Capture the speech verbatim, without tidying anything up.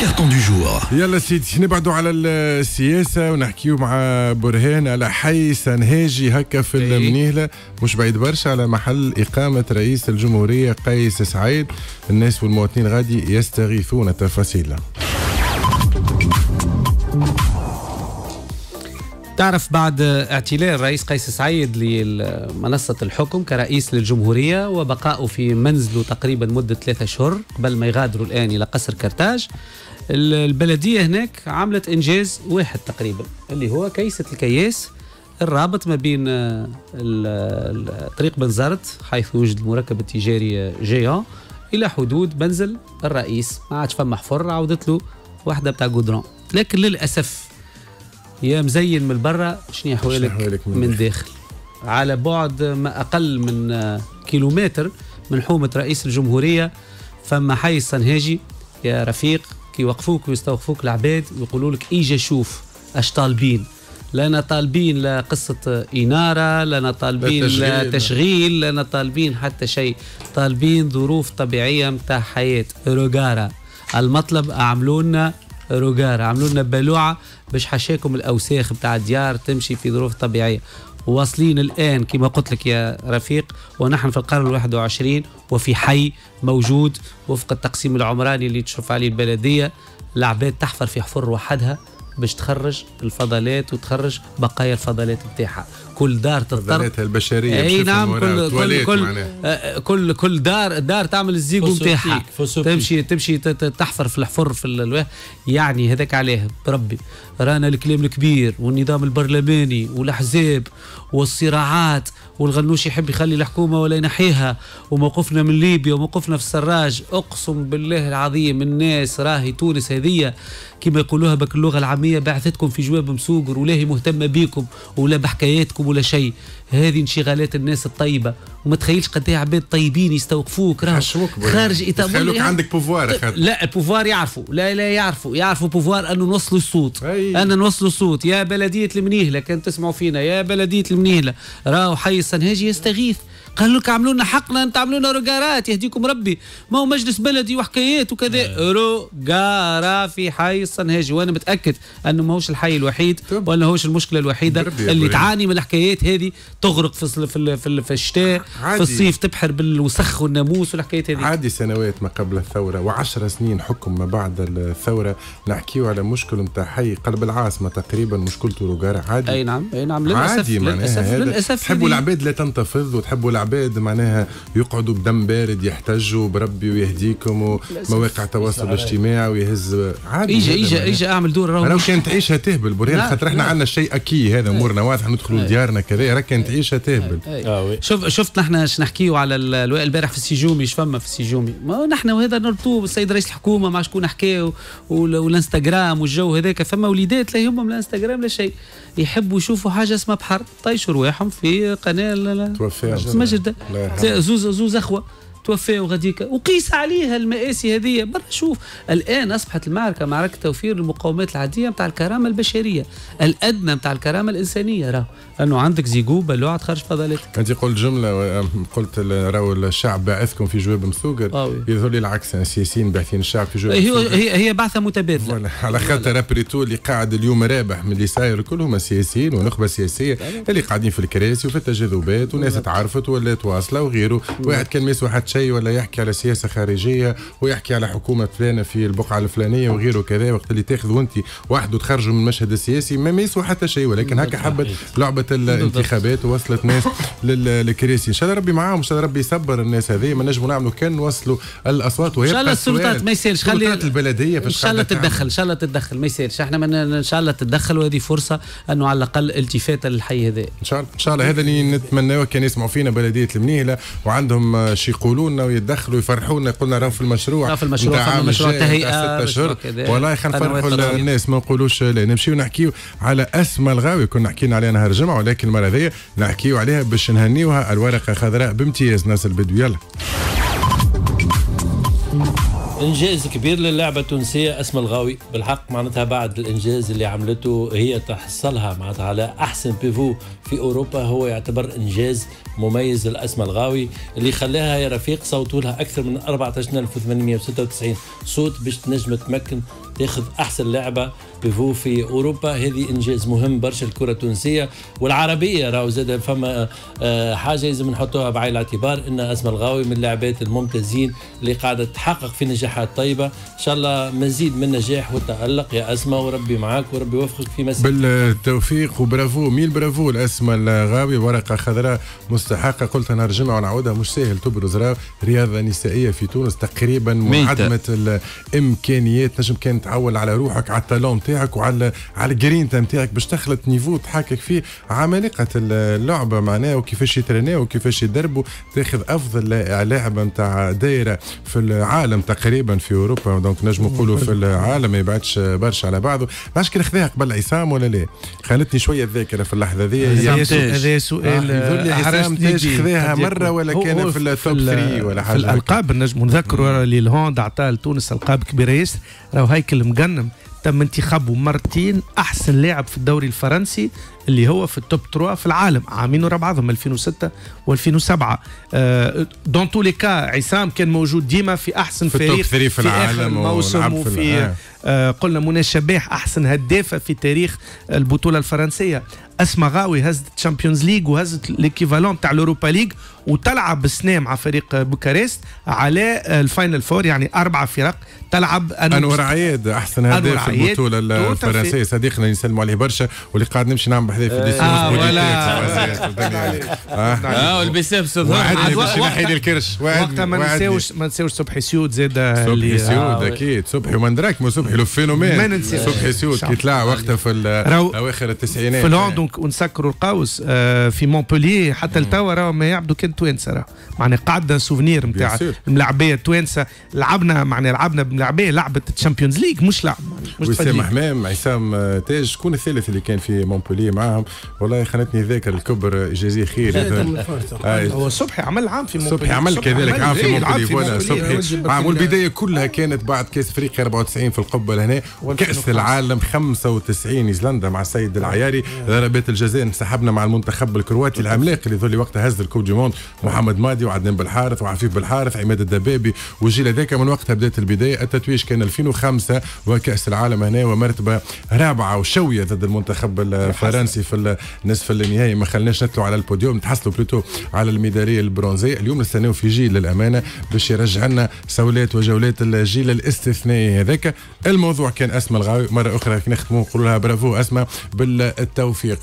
كارتون دو جور. يلا سيدي نبعدوا على السياسه ونحكيو مع برهان على حي سنهاجي هكا في المنيهله، مش بعيد برشا على محل اقامه رئيس الجمهوريه قيس سعيد. الناس والمواطنين غادي يستغيثون. التفاصيل. تعرف بعد اعتلاء الرئيس قيس سعيد لمنصة الحكم كرئيس للجمهورية وبقائه في منزله تقريبا مدة ثلاثة أشهر قبل ما يغادروا الآن إلى قصر قرطاج، البلدية هناك عملت إنجاز واحد تقريبا اللي هو كيسة الكياس الرابط ما بين طريق بنزرت حيث يوجد المركب التجاري جيان إلى حدود منزل الرئيس. ما عادش فما حفر، عودت له واحدة بتاع جودرون، لكن للأسف يا مزين من برا شنو حوالك من داخل. على بعد ما أقل من كيلومتر من حومة رئيس الجمهورية فما حي السنهاجي يا رفيق، كي يوقفوك ويستوقفوك العباد ويقولوا لك إيجا شوف أش طالبين. لنا طالبين لا قصة إنارة، لنا طالبين لا تشغيل، لنا طالبين حتى شيء، طالبين ظروف طبيعية متاع حياة. روجارة المطلب، أعملوا لنا روجارة، عملوا لنا بلوعة باش حشاكم الاوساخ بتاع الديار تمشي في ظروف طبيعيه. واصلين الان كما قلت لك يا رفيق ونحن في القرن الواحد والعشرين وفي حي موجود وفق التقسيم العمراني اللي تشرف عليه البلديه، العباد تحفر في حفر وحدها باش تخرج الفضلات وتخرج بقايا الفضلات بتاعها. كل دار تضطر البشريه اي نعم، كل كل كل, كل كل دار دار تعمل الزيغو نتاعها، تمشي تمشي تحفر في الحفر في الواحد. يعني هذاك عليه بربي رانا الكلام الكبير والنظام البرلماني والاحزاب والصراعات والغنوش يحب يخلي الحكومه ولا ينحيها، وموقفنا من ليبيا وموقفنا في السراج. اقسم بالله العظيم الناس راهي تونس هذية كما يقولوها بك اللغه العاميه بعثتكم في جواب مسوقر ولا هي مهتمه بيكم ولا بحكاياتكم ولا شيء. هذه انشغالات الناس الطيبه، وما تخيلش قد ايه عباد طيبين يستوقفوك راهو خارج اطار. خلوك عندك بوفوار. لا البوفوار يعرفوا، لا لا يعرفوا يعرفوا بوفوار انه نوصلوا الصوت، أنا نوصلوا الصوت. يا بلديه المنيهله كان تسمعوا فينا، يا بلديه المنيهله راهو حي السنهاجي يستغيث، قالوا لك عملوا لنا حقنا، انت عملوا لنا روجارات يهديكم ربي، ما هو مجلس بلدي وحكايات وكذا. روجارا في حي السنهاجي، وانا متاكد انه ماهوش الحي الوحيد ولا هوش المشكله الوحيده اللي تعاني من الحكايات هذه. تغرق في في في الشتاء، في الصيف تبحر بالوسخ والناموس والحكايات هذه. عادي سنوات ما قبل الثوره وعشر سنين حكم ما بعد الثوره نحكيو على مشكل نتاع حي قلب العاصمه تقريبا، مشكلته روجارا. عادي اي نعم اي نعم للاسف للاسف للاسف تحبوا العباد لا تنتفض وتحبوا العباد معناها يقعدوا بدم بارد يحتجوا بربي ويهديكم ومواقع التواصل الاجتماعي ويهز. عادي ايجا ايجا ايجا اعمل دور راهو راهو كان تعيشها تهبل برهان، خاطر احنا عندنا شيء اكي هذا امورنا واضحه ندخلوا لديارنا كذا راك كان تعيشها تهبل. شوف شفت نحن شنحكيو على البارح في السيجومي، شفما في السيجومي ما نحن وهذا نربطوه بالسيد رئيس الحكومه مع شكون حكاو والانستغرام والجو هذاك. فما وليدات لا يهمهم لا انستغرام لا شيء، يحبوا يشوفوا حاجه اسمها بحر طيشوا رواحهم في قناه مجد. زوز زوز اخوه توفاوا غاديك وقيس عليها المآسي هذه برا. شوف الان اصبحت المعركه معركه توفير المقومات العاديه نتاع الكرامه البشريه، الادنى نتاع الكرامه الانسانيه. راهو انه عندك زيقو بلوعه تخرج فضلاتك. انت قلت جمله قلت راهو الشعب باعثكم في جواب مسوقر، يظهر لي العكس، السياسيين باعثين الشعب في جواب مسوقر. هي هي بعثه متبادله على خاطر ابريتو اللي قاعد اليوم رابح من اللي صاير كلهم السياسيين ونخبه سياسيه اللي قاعدين في الكراسي وفي التجاذبات وناس تعرفت ولا تواصله وغيره. واحد كان ما يسوى حتى ولا يحكي على سياسه خارجيه ويحكي على حكومه فلانه في البقعه الفلانيه وغيره كذا، وقت اللي تاخذوا انت وحده وتخرجوا من المشهد السياسي ما يسوى حتى شيء. ولكن هكا حبت لعبه الانتخابات ووصلت ناس للكراسي. ان شاء الله ربي معاهم، ان شاء الله ربي يصبر الناس هذه. ما نجموا نعملوا كان نوصلوا الاصوات وهي ان شاء الله السلطات ما يسالش، خلي البلديه ان شاء الله تتدخل، ان شاء الله تتدخل ما يسالش. احنا ان شاء الله تتدخل، وهذه فرصه انه على الاقل التفاته للحي هذا. ان شاء الله ان شاء الله هذا اللي نتمناه. كان يسمعوا فينا بلديه المنيهله وعندهم شي لنا ويدخلوا يفرحونا، قلنا راهو في المشروع في المشروع في المشروع تهيئه ستة أشهر والله خنفرحوا الناس. ما نقولوش لا، نمشيو نحكيو على أسماء الغاوي. كنا حكينا عليها نهار الجمعه ولكن المره هذيا نحكيو عليها باش نهنيوها. الورقه خضراء بامتياز ناس البدو. يلا انجاز كبير للاعبه التونسيه اسماء الغاوي بالحق، معناتها بعد الانجاز اللي عملته هي تحصلها معناتها على احسن بيفو في اوروبا، هو يعتبر انجاز مميز لاسماء الغاوي اللي خلاها يا رفيق صوتوا لها اكثر من أربعة عشر ألف وثمانمائة وستة وتسعين صوت باش تنجم تمكن تاخذ احسن لاعبه بيفو في اوروبا. هذه انجاز مهم برشا الكره التونسيه والعربيه، راهو زاد فما حاجه لازم نحطوها بعين الاعتبار ان اسماء الغاوي من اللاعبات الممتازين اللي قاعده تحقق في نجاحات طيبه. ان شاء الله مزيد من النجاح والتالق يا اسماء، وربي معاك وربي يوفقك في مسيرك. بالتوفيق وبرافو، ميل برافو لاسماء الغاوي، ورقه خضراء مستحقه، قلت انا نرجمها ونعودها، مش ساهل تبرز راه رياضه نسائيه في تونس تقريبا معدمه الامكانيات، نجم كان تعول على روحك على التالون نتاعك وعلى على الجرينتا نتاعك باش تخلط نيفو تحاكك فيه عمالقه اللعبه معناها، وكيفاش يترناو وكيفاش يدربوا، تاخذ افضل لاعبه نتاع دايره في العالم تقريبا في اوروبا، دونك نجموا نقولوا في العالم ما يبعدش برشا على بعضه. باش كي خذاها قبل عصام ولا لا؟ خانتني شويه الذاكره في اللحظه هذه. هذا سؤال عصام تاج خذاها مره ولا كان في التوب ثلاثة ولا حاجه؟ في الالقاب نجموا نذكروا اللي الهوند عطاها لتونس القاب كبيره ياسر، راهو هيكل مقنم تم انتخابه مرتين احسن لاعب في الدوري الفرنسي اللي هو في التوب ثلاثة في العالم عامين ورا بعضهم ألفين وستة وألفين وسبعة. أه دون تو لي كا عصام كان موجود ديما في احسن في فريق في, في اخر موسم، وفي أه قلنا منى الشبيح احسن هدافه في تاريخ البطوله الفرنسيه. اسماء غاوي هزت تشامبيونز ليج وهزت ليكيفالون تاع الاوروبا ليج، وتلعب السنه مع فريق بوكاريست على الفاينل فور، يعني اربع فرق تلعب. انور عياد احسن هداف في البطوله الفرنسيه، صديقنا نسلموا عليه برشا واللي قاعد نمشي نعمل بحذايا في ديسكوز بوليتيك. اه والبيسبس وعدني باش نحيد الكرش. وقتها ما ننساوش ما ننساوش صبحي سيود زاد. صبحي سيود اكيد، صبحي وما ندراك ما صبحي لو فينومين. صبحي سيود كي طلع وقتها في اواخر التسعينات ونسكروا القوس في مونبولي حتى لتوا راهو ما يعبدوا كان توانسه، راه معناها قعدنا سوفنير نتاع الملاعبيه التوانسه، لعبنا معناها لعبنا بملاعبيه لعبه الشامبيونز ليج مش لعب مش فاضي. وسيم حمام، عصام تاج، شكون الثالث اللي كان في مونبولي معاهم؟ والله خانتني الذاكره الكبر، جزاه خير. هو صبحي عمل عام في مونبولي، صبحي عمل كذلك عام في مونبولي فوالا صبحي عام، والبدايه كلها كانت بعد كاس افريقيا أربعة وتسعين في القبه هنا، كاس العالم خمسة وتسعين نيوزيلندا مع السيد العياري، ضربات الجزاء انسحبنا مع المنتخب الكرواتي العملاق اللي ذولي وقتها هز الكوب دي موند، محمد مادي وعدنان بالحارث وعفيف بالحارث، عماد الدبابي والجيل هذاك، من وقتها بدات البدايه. التتويج كان ألفين وخمسة وكاس العالم هنا، ومرتبه رابعه وشويه ضد المنتخب الفرنسي في نصف النهائي، ما خلناش نطلعوا على البوديوم، تحصلوا بلوتو على الميداليه البرونزيه. اليوم نستناو في جيل للامانه باش يرجع لنا سولات وجولات الجيل الاستثنائي هذاك. الموضوع كان اسماء الغاوي، مره اخرى نختموا نقول لها برافو اسماء بالتوفيق.